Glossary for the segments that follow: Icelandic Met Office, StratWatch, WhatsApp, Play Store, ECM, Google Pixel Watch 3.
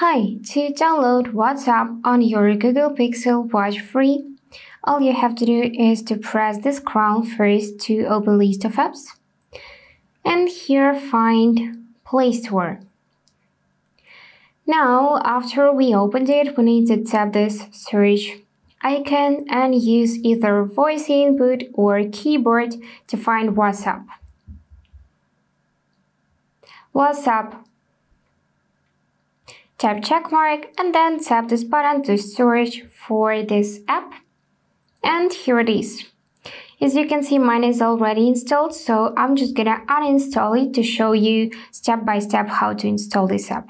Hi, to download WhatsApp on your Google Pixel Watch 3, all you have to do is to press this crown first to open list of apps, and here find Play Store. Now, after we opened it, we need to tap this search icon and use either voice input or keyboard to find WhatsApp. Tap check mark and then tap this button to search for this app. And here it is. As you can see, mine is already installed, so I'm just gonna uninstall it to show you step by step how to install this app.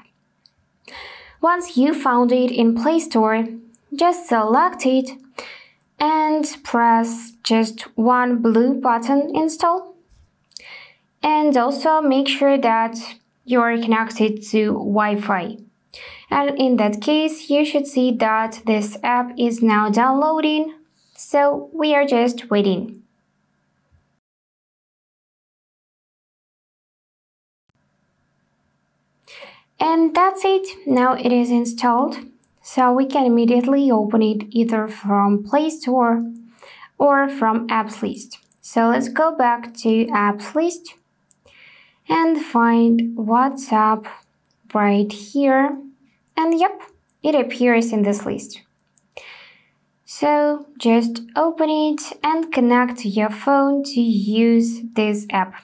Once you found it in Play Store, just select it and press just one blue button, install. And also make sure that you're connected to Wi-Fi. And in that case, you should see that this app is now downloading, so we are just waiting. And that's it, now it is installed, so we can immediately open it either from Play Store or from Apps List. So let's go back to Apps List and find WhatsApp right here. And yep, it appears in this list. So just open it and connect to your phone to use this app.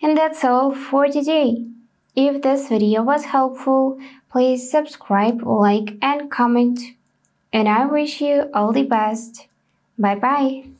And that's all for today. If this video was helpful, please subscribe, like, and comment. And I wish you all the best. Bye-bye.